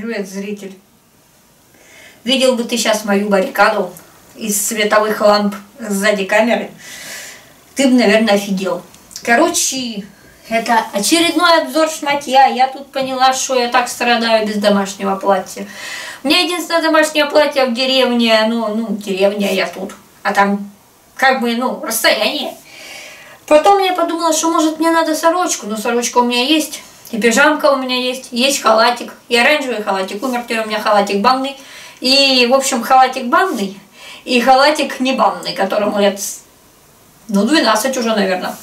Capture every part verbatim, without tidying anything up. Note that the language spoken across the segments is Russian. живет зритель. Видел бы ты сейчас мою баррикаду из световых ламп сзади камеры, ты бы, наверное, офигел. Короче, это очередной обзор шматья. Я тут поняла, что я так страдаю без домашнего платья. У меня единственное домашнее платье в деревне, ну, ну, деревня, я тут. А там, как бы, ну, расстояние. Потом я подумала, что, может, мне надо сорочку. Но сорочка у меня есть, и пижамка у меня есть, есть халатик. И оранжевый халатик. Умер теперь у меня халатик банный. И, в общем, халатик банный и халатик не банный, которому лет, ну, двенадцать уже, наверное.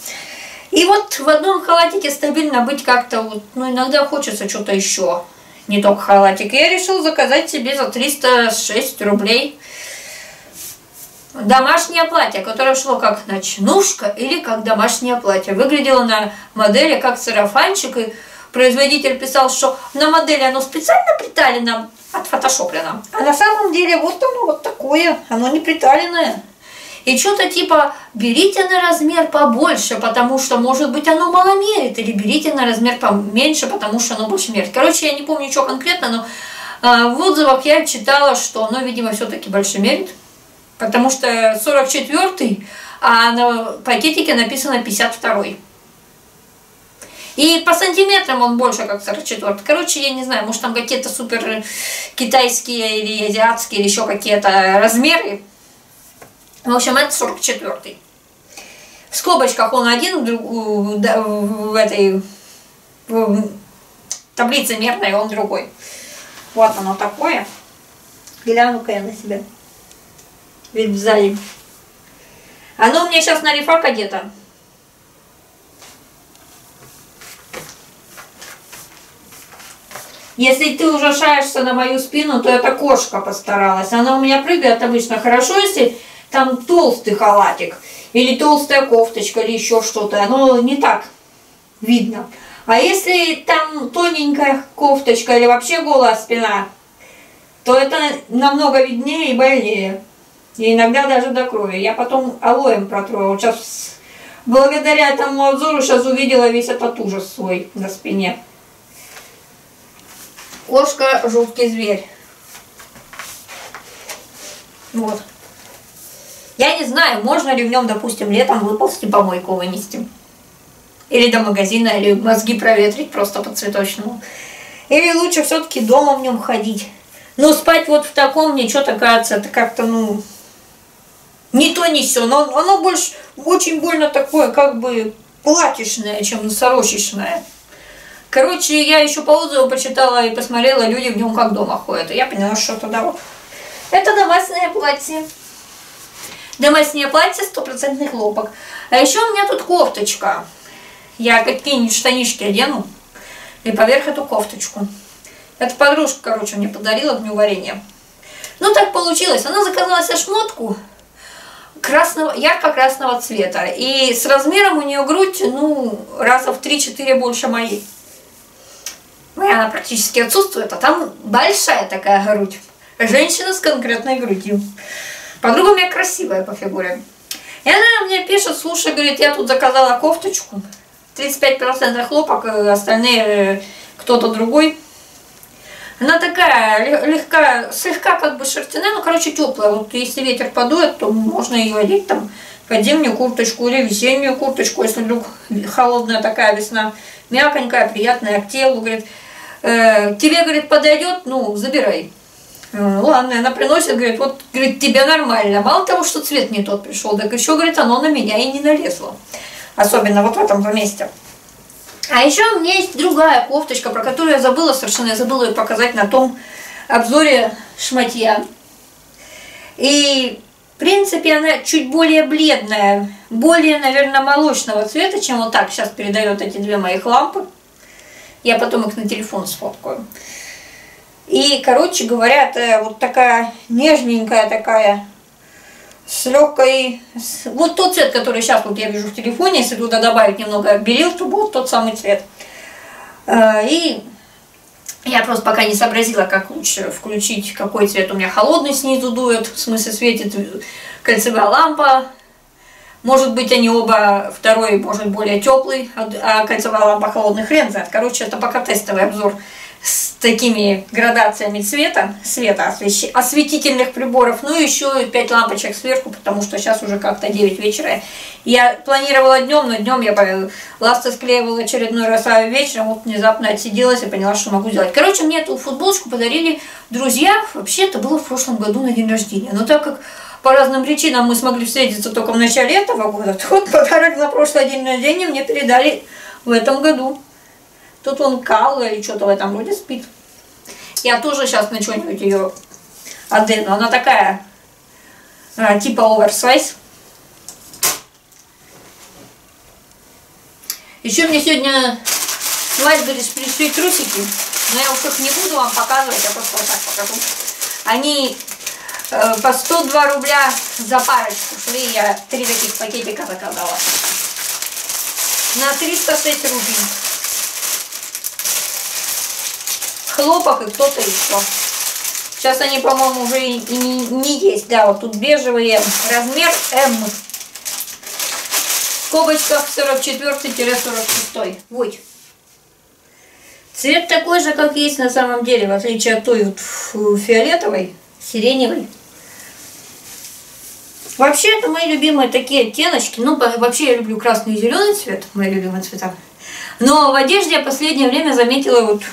И вот в одном халатике стабильно быть как-то, вот, ну, иногда хочется что-то еще, не только халатик. Я решила заказать себе за триста шесть рублей домашнее платье, которое шло как ночнушка или как домашнее платье. Выглядело на модели как сарафанчик, и производитель писал, что на модели оно специально приталено, отфотошоплено. А на самом деле вот оно вот такое, оно не приталенное. И что-то типа берите на размер побольше, потому что, может быть, оно мало мерит, или берите на размер поменьше, потому что оно больше мерит. Короче, я не помню, что конкретно, но а, в отзывах я читала, что оно, видимо, все-таки больше мерит, потому что сорок четвёртый, а на пакетике написано пятьдесят второй. И по сантиметрам он больше, как сорок четвёртый. Короче, я не знаю, может, там какие-то супер китайские или азиатские, или еще какие-то размеры. В общем, это сорок четвёртый. В скобочках он один, в, да, в этой в таблице мерной он другой. Вот оно такое. Гляну-ка я на себя. Вид сзади. Оно у меня сейчас на рифах одето. Если ты ужасаешься на мою спину, то эта кошка постаралась. Она у меня прыгает обычно хорошо, если там толстый халатик, или толстая кофточка, или еще что-то. Оно не так видно. А если там тоненькая кофточка, или вообще голая спина, то это намного виднее и больнее. И иногда даже до крови. Я потом алоем протроила. Сейчас, благодаря этому обзору, сейчас увидела весь этот ужас свой на спине. Кошка, жуткий зверь. Вот. Я не знаю, можно ли в нем, допустим, летом выползти, помойку вынести. Или до магазина, или мозги проветрить просто по-цветочному. Или лучше все-таки дома в нем ходить. Но спать вот в таком, мне что-то кажется, это как-то, ну, не то, не все. Но оно больше, очень больно такое, как бы, платьишное, чем сорочечное. Короче, я еще по отзыву почитала и посмотрела, люди в нем как дома ходят. И я поняла, что тогда вот. Это домашнее платье. Домашнее платье стопроцентный хлопок. А еще у меня тут кофточка. Я какие-нибудь штанишки одену и поверх эту кофточку. Эта подружка, короче, мне подарила к дню варенья. Ну, так получилось. Она заказала себе шмотку красного, ярко-красного цвета. И с размером у нее грудь, ну, раза в три-четыре больше моей. Моя она практически отсутствует, а там большая такая грудь. Женщина с конкретной грудью. Подруга у меня красивая по фигуре. И она мне пишет, слушай, говорит, я тут заказала кофточку. тридцать пять процентов хлопок, остальные кто-то другой. Она такая легкая, слегка как бы шерстяная, но, короче, теплая. Вот если ветер подует, то можно ее одеть там под зимнюю курточку или весеннюю курточку, если вдруг холодная такая весна. Мягонькая, приятная к телу. Говорит, э, тебе, говорит, подойдет, ну, забирай. Ладно, она приносит, говорит, вот, говорит, тебе нормально. Мало того, что цвет не тот пришел, так еще, говорит, оно на меня и не налезло. Особенно вот в этом месте. А еще у меня есть другая кофточка, про которую я забыла совершенно, я забыла ее показать на том обзоре шматья. И, в принципе, она чуть более бледная, более, наверное, молочного цвета, чем вот так сейчас передает эти две моих лампы. Я потом их на телефон сфоткаю. И, короче говоря, это вот такая нежненькая такая, с легкой... С... Вот тот цвет, который сейчас вот я вижу в телефоне, если туда добавить немного белил, то будет тот самый цвет. И я просто пока не сообразила, как лучше включить, какой цвет у меня холодный снизу дует, в смысле светит кольцевая лампа. Может быть, они оба, второй, может, более теплый, а кольцевая лампа холодный хрен знает. Короче, это пока тестовый обзор с такими градациями цвета, света, осветительных приборов, ну и еще пять лампочек сверху, потому что сейчас уже как-то девять вечера. Я планировала днем, но днем я ласты склеивала очередной раз, а вечером вот внезапно отсиделась и поняла, что могу делать. Короче, мне эту футболочку подарили друзья, вообще это было в прошлом году на день рождения, но так как по разным причинам мы смогли встретиться только в начале этого года, то вот подарок на прошлый день рождения мне передали в этом году. Тут он Калла или что-то в этом роде спит. Я тоже сейчас на что-нибудь ее одену. Она такая, а, типа оверсайз. Еще мне сегодня Вайсберис пришли трусики. Но я уж их не буду вам показывать, я просто вот так покажу. Они э, по сто два рубля за парочку шли. Я три таких пакетика заказала. На триста шесть рублей. Хлопок и кто-то еще. Сейчас они, по-моему, уже и не, не есть. Да, вот тут бежевые. Размер М. В скобочках сорок четыре сорок шесть. Вот. Цвет такой же, как есть на самом деле, в отличие от той вот фиолетовой, сиреневой. Вообще, это мои любимые такие оттеночки. Ну, вообще, я люблю красный и зеленый цвет. Мои любимые цвета. Но в одежде я в последнее время заметила вот...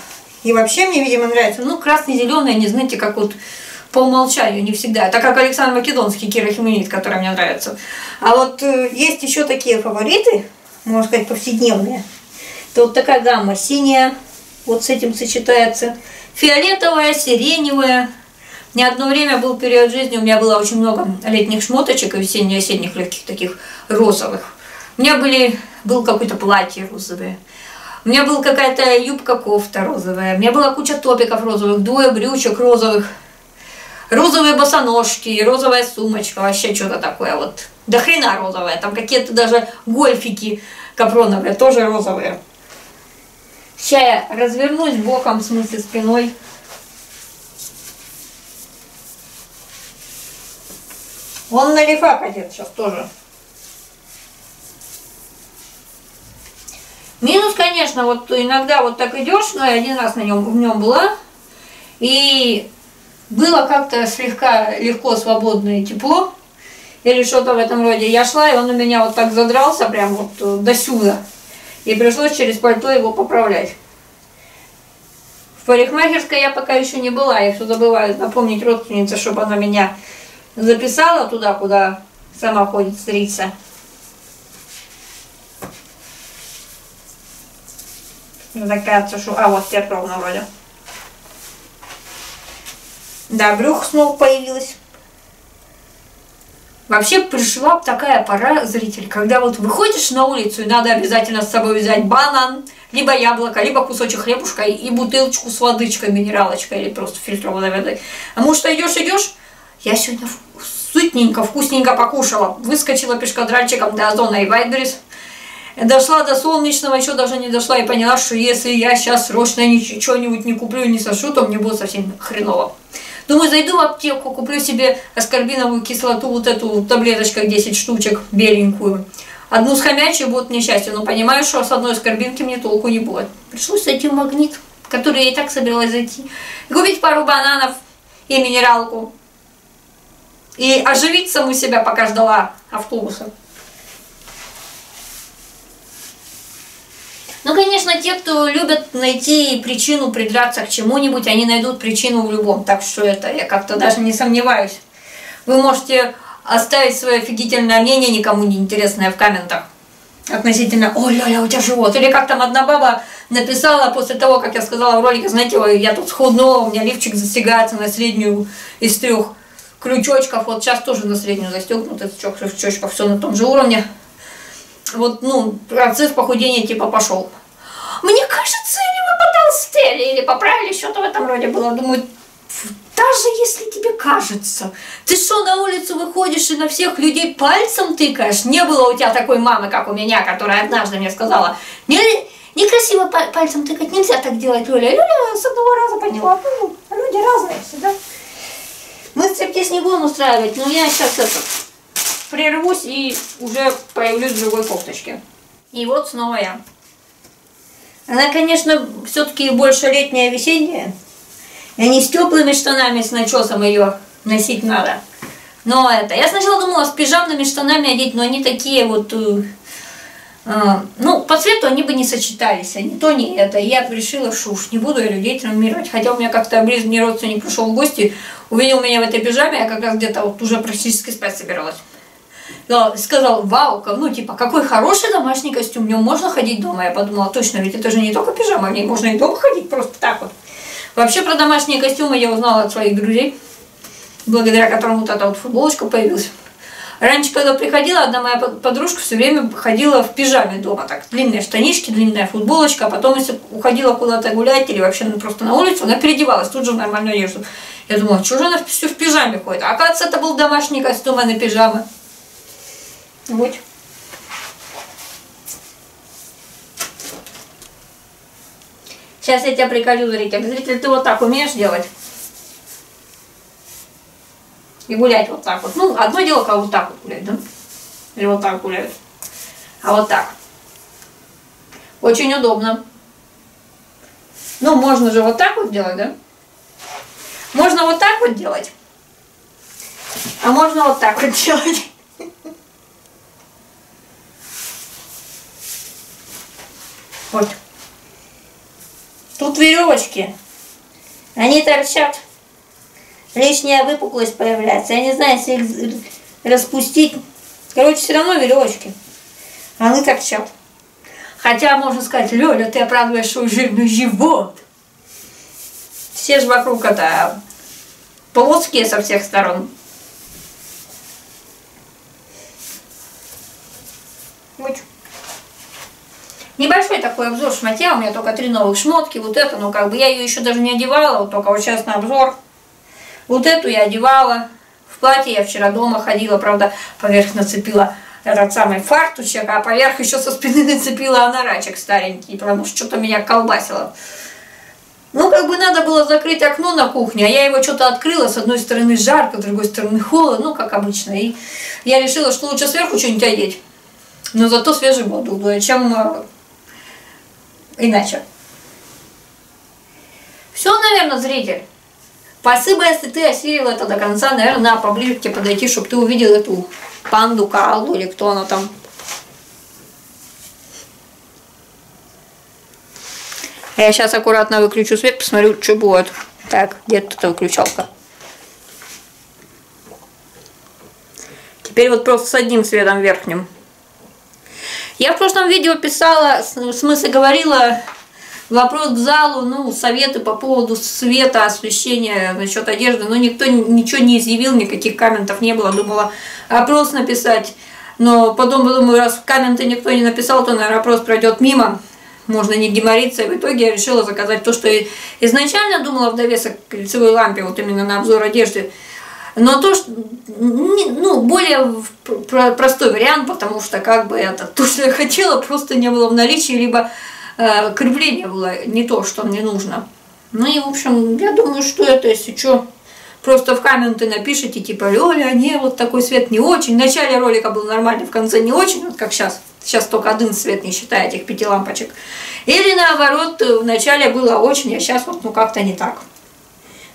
И вообще мне, видимо, нравится. Ну, красно-зеленые, не знаете, как вот по умолчанию, не всегда. Это как Александр Македонский, Кира Химунит, который мне нравится. А вот э, есть еще такие фавориты, можно сказать, повседневные. Это вот такая гамма синяя, вот с этим сочетается. Фиолетовая, сиреневая. Ни одно время был период жизни, у меня было очень много летних шмоточек и весенне-осенних легких таких розовых. У меня были, был какое-то платье розовое. У меня была какая-то юбка-кофта розовая, у меня была куча топиков розовых, двое брючек розовых, розовые босоножки, розовая сумочка, вообще что-то такое вот. До хрена розовая, там какие-то даже гольфики капроновые, тоже розовые. Сейчас я развернусь боком, в смысле спиной. Он на лифак одет сейчас тоже. Минус, конечно, вот иногда вот так идешь, но я один раз на нем, в нем была, и было как-то слегка легко, свободно и тепло, или что-то в этом роде. Я шла, и он у меня вот так задрался, прям вот до сюда, и пришлось через пальто его поправлять. В парикмахерской я пока еще не была, я все забываю напомнить родственнице, чтобы она меня записала туда, куда сама ходит стричься. Закажется, что... А, вот теперь ровно вроде. Да, брюх снова появилась. Вообще пришла такая пора, зритель, когда вот выходишь на улицу и надо обязательно с собой взять банан, либо яблоко, либо кусочек хлебушка и бутылочку с водичкой, минералочкой или просто фильтрованной водой. А может, что идешь, идешь? Я сегодня сытненько, вкусненько покушала. Выскочила пешкодральчиком до Озона и Вайсберис. Дошла до Солнечного, еще даже не дошла, и поняла, что если я сейчас срочно ничего-нибудь не куплю, не сошу, то мне будет совсем хреново. Думаю, зайду в аптеку, куплю себе аскорбиновую кислоту, вот эту в таблеточках десять штучек, беленькую. Одну схомячью будет несчастье, но понимаю, что с одной аскорбинки мне толку не будет. Пришлось зайти в Магнит, в который я и так собиралась зайти, купить пару бананов и минералку. И оживить саму себя, пока ждала автобуса. Ну, конечно, те, кто любят найти причину придраться к чему-нибудь, они найдут причину в любом. Так что это я как-то даже не сомневаюсь. Вы можете оставить свое офигительное мнение, никому не интересное, в комментах. Относительно «Ой, Лёля, у тебя живот». Или как там одна баба написала после того, как я сказала в ролике, знаете, ой, я тут схуднула, у меня лифчик застегается на среднюю из трех крючочков. Вот сейчас тоже на среднюю застегнут, из трех крючочков, все на том же уровне. Вот, ну, процесс похудения типа пошел. Мне кажется, или мы потолстели, или поправили, что-то в этом роде было. Думаю, даже если тебе кажется, ты что, на улицу выходишь и на всех людей пальцем тыкаешь? Не было у тебя такой мамы, как у меня, которая однажды мне сказала, некрасиво пальцем тыкать, нельзя так делать, Лёля. Лёля с одного раза поняла, ну, люди разные всегда. Мы стриптиз не будем устраивать, но я сейчас это... прервусь и уже появлюсь в другой кофточке. И вот снова я. Она, конечно, все-таки больше летняя, весенняя. И не с теплыми штанами, с начесом ее носить надо. Но это... Я сначала думала с пижамными штанами одеть, но они такие вот... Э, ну, по цвету они бы не сочетались, они то, не это. Я решила, что уж не буду я людей травмировать. Хотя у меня как-то близкий родственник пришел в гости, увидел меня в этой пижаме, я как раз где-то вот уже практически спать собиралась. Да, сказал, вау, ну типа, какой хороший домашний костюм, в нем можно ходить дома. Я подумала, точно, ведь это же не только пижама, в ней можно и дома ходить просто так вот. Вообще про домашние костюмы я узнала от своих друзей, благодаря которым вот эта вот футболочка появилась. Раньше, когда приходила, одна моя подружка все время ходила в пижаме дома, так, длинные штанишки, длинная футболочка, а потом, если уходила куда-то гулять или вообще ну, просто на улицу, она переодевалась тут же в нормальную одежду. Я думала, что же она все в пижаме ходит? А оказывается, это был домашний костюм, а не пижама. Вот. Сейчас я тебя приколю, зритель. Зритель, ты вот так умеешь делать? И гулять вот так вот. Ну, одно дело, как вот так вот гулять, да? Или вот так гуляют. А вот так. Очень удобно. Ну, можно же вот так вот делать, да? Можно вот так вот делать. А можно вот так вот делать. Вот. Тут веревочки. Они торчат. Лишняя выпуклость появляется. Я не знаю, если их распустить. Короче, все равно веревочки. Они торчат. Хотя можно сказать, Лёля, ты оправдываешь свой жирный живот. Все же вокруг это плоские со всех сторон. Вот. Небольшой такой обзор шмотья, у меня только три новых шмотки, вот это, ну как бы я ее еще даже не одевала, вот только вот сейчас на обзор. Вот эту я одевала, в платье я вчера дома ходила, правда, поверх нацепила этот самый фартучек, а поверх еще со спины нацепила анарачек старенький, потому что что-то меня колбасило. Ну как бы надо было закрыть окно на кухне, а я его что-то открыла, с одной стороны жарко, с другой стороны холодно, ну как обычно, и я решила, что лучше сверху что-нибудь одеть, но зато свежий воздух будет, чем... Иначе. Все, наверное, зритель. Спасибо, если ты осилил это до конца. Наверное, надо поближе к тебе подойти, чтобы ты увидел эту панду, коалу или кто она там. Я сейчас аккуратно выключу свет, посмотрю, что будет. Так, где тут эта выключалка? Теперь вот просто с одним светом верхним. Я в прошлом видео писала, в смысле говорила, вопрос к залу, ну, советы по поводу света, освещения, насчет одежды, но никто ничего не изъявил, никаких комментов не было, думала опрос написать, но потом, думаю, раз комменты никто не написал, то, наверное, опрос пройдет мимо, можно не гемориться, и в итоге я решила заказать то, что изначально думала в довесок к лицевой лампе, вот именно на обзор одежды. Но то, что, ну, более простой вариант, потому что как бы это то, что я хотела, просто не было в наличии, либо э, крепление было не то, что мне нужно. Ну и, в общем, я думаю, что это, если что, просто в комменты напишите, типа, Лёля, не, вот такой свет не очень. В начале ролика был нормальный, в конце не очень, вот как сейчас. Сейчас только один свет, не считая этих пяти лампочек. Или наоборот, в начале было очень, а сейчас вот, ну, как-то не так.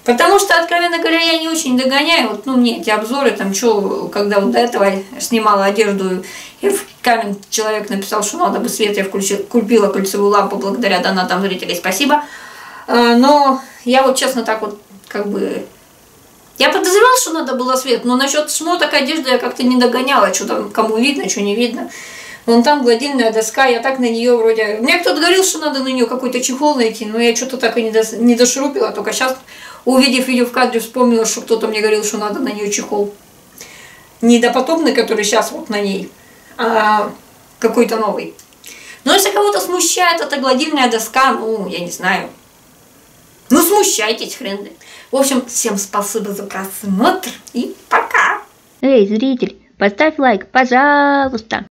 Потому что, откровенно говоря, я не очень догоняю, вот, ну, мне эти обзоры, там, что, когда вот до этого я снимала одежду, и в камень человек написал, что надо бы свет, я включила, купила кольцевую лампу благодаря донатам зрителей, спасибо. Но я вот, честно, так вот, как бы, я подозревала, что надо было свет, но насчет шмоток одежды я как-то не догоняла, что там, кому видно, что не видно. Вон там гладильная доска, я так на нее вроде... Мне кто-то говорил, что надо на нее какой-то чехол найти, но я что-то так и не, до... не дошурупила, только сейчас... Увидев видео в кадре, вспомнила, что кто-то мне говорил, что надо на нее чехол. Не допотопный, который сейчас вот на ней, а какой-то новый. Но если кого-то смущает эта гладильная доска, ну, я не знаю. Ну, смущайтесь, хрен. В общем, всем спасибо за просмотр и пока. Эй, зритель, поставь лайк, пожалуйста.